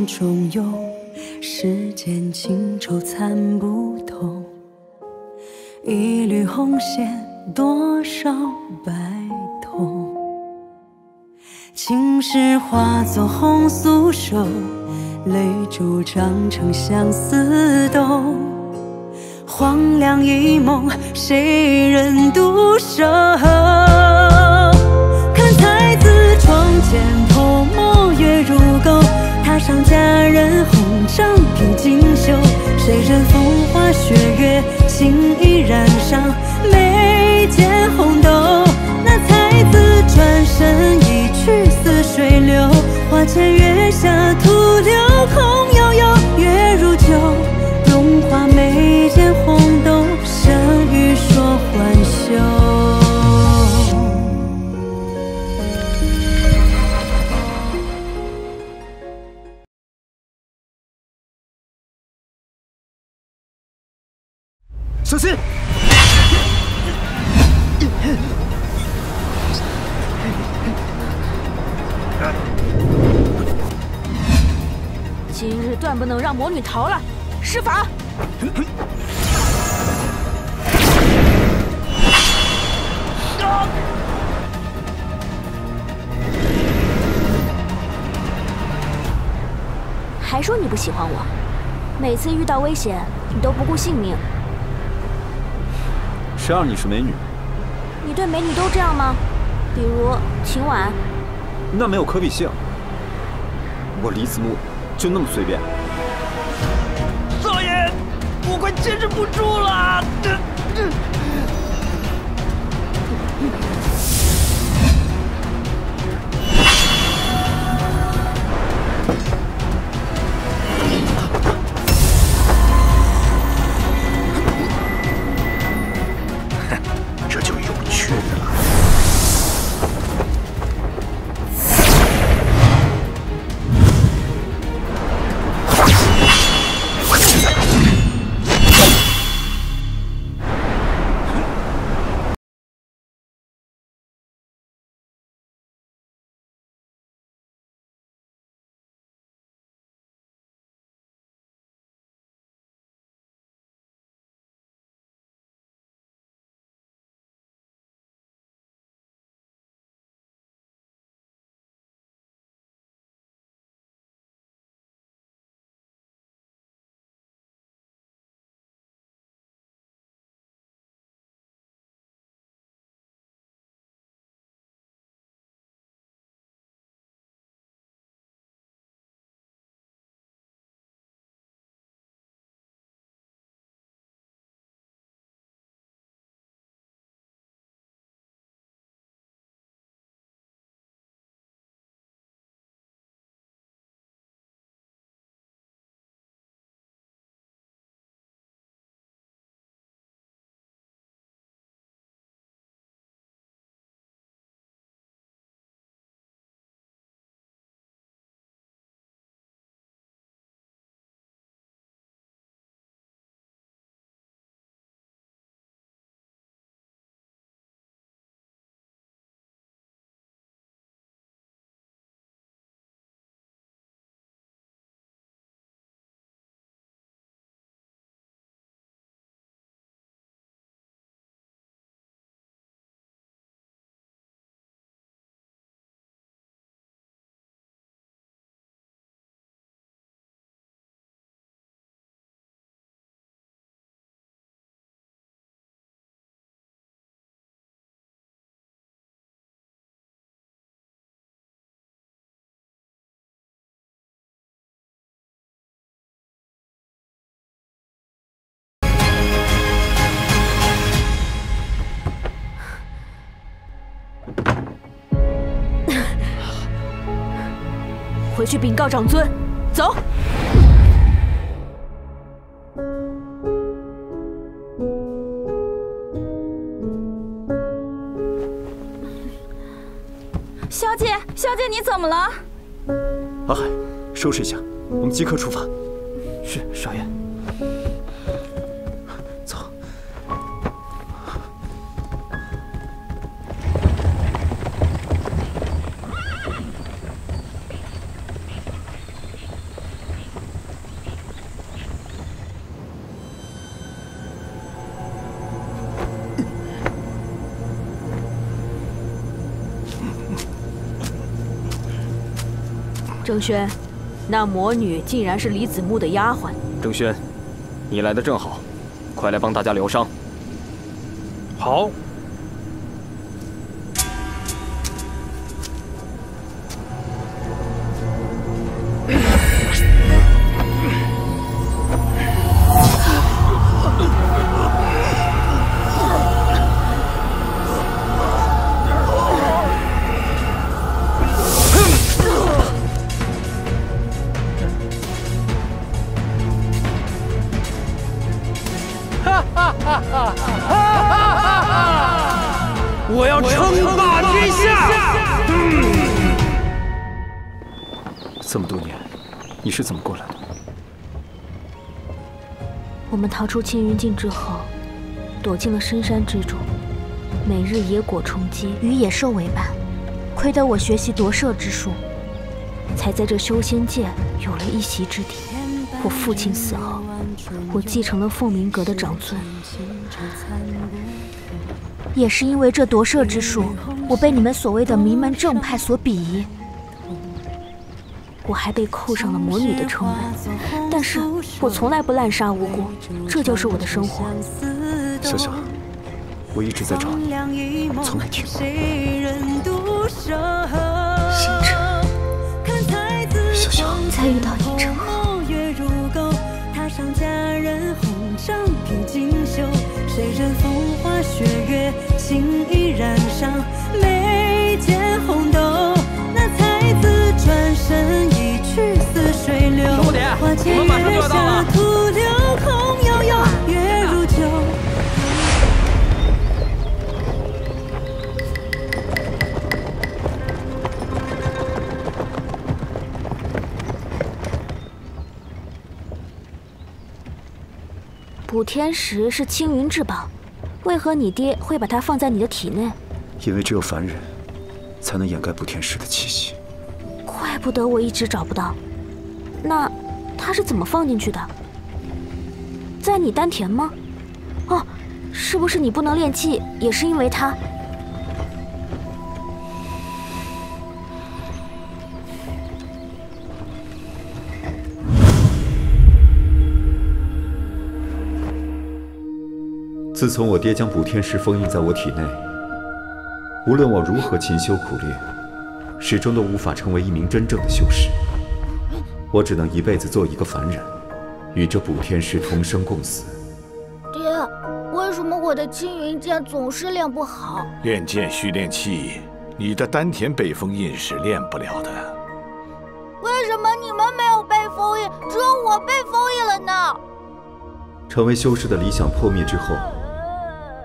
万种忧，世间情愁参不透。一缕红线，多少白头。青石化作红酥手，泪珠涨成相思豆。荒凉一梦，谁人独守？ 上佳人红帐披锦绣，谁人风花雪月，情意染上眉间红豆。那才子转身一去似水流，花前月下徒留空悠悠。月如酒，融化眉间红豆，相遇说欢羞。 小心！今日断不能让魔女逃了，施法！还说你不喜欢我，每次遇到危险你都不顾性命。 谁让你是美女？你对美女都这样吗？比如秦婉，那没有可比性。我李子木就那么随便？少爷，我快坚持不住了！回去禀告长尊，走。 小姐，小姐，你怎么了？阿海，收拾一下，我们即刻出发。是，少爷。走。郑轩，那魔女竟然是李子木的丫鬟。郑轩，你来的正好，快来帮大家疗伤。好。 你是怎么过来的？我们逃出青云镜之后，躲进了深山之中，每日野果充饥，与野兽为伴。亏得我学习夺舍之术，才在这修仙界有了一席之地。我父亲死后，我继承了凤鸣阁的长尊，也是因为这夺舍之术，我被你们所谓的名门正派所鄙夷。 我还被扣上了魔女的称谓，但是我从来不滥杀无辜，这就是我的生活。小小，我一直在找你，从没停过。星辰，小小，才遇到你真好。转身一去似水流，花前月下徒留空悠悠，月如酒。补天石是青云至宝，为何你爹会把它放在你的体内？因为只有凡人才能掩盖补天石的气息。 怪不得我一直找不到，那它是怎么放进去的？在你丹田吗？哦，是不是你不能练气，也是因为它？自从我爹将补天石封印在我体内，无论我如何勤修苦练。 始终都无法成为一名真正的修士，我只能一辈子做一个凡人，与这补天石同生共死。爹，为什么我的青云剑总是练不好？练剑需练气，你的丹田被封印是练不了的。为什么你们没有被封印，只有我被封印了呢？成为修士的理想破灭之后，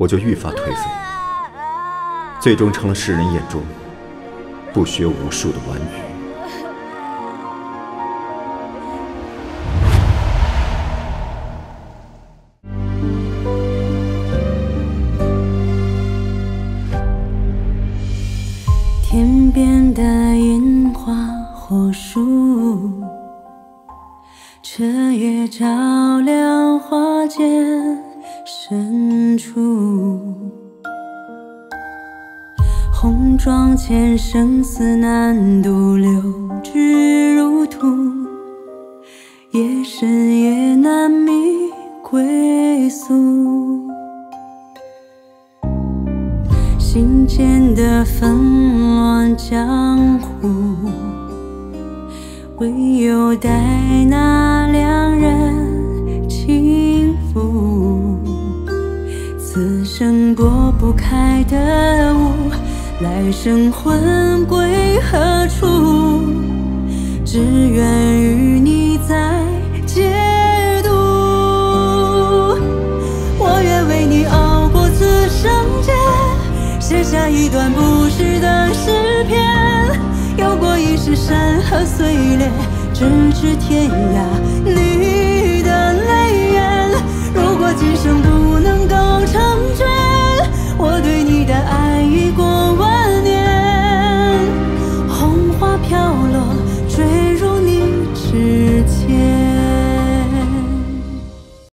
我就愈发颓废，最终成了世人眼中。 不学无术的顽愚。 妆前生死难度，留之如土；夜深也难觅归宿。心间的纷乱江湖，唯有待那良人轻抚。此生拨不开的雾。 来生魂归何处？只愿与你再解读。我愿为你熬过此生劫，写下一段不朽的诗篇。游过一世山河碎裂，咫尺天涯。你。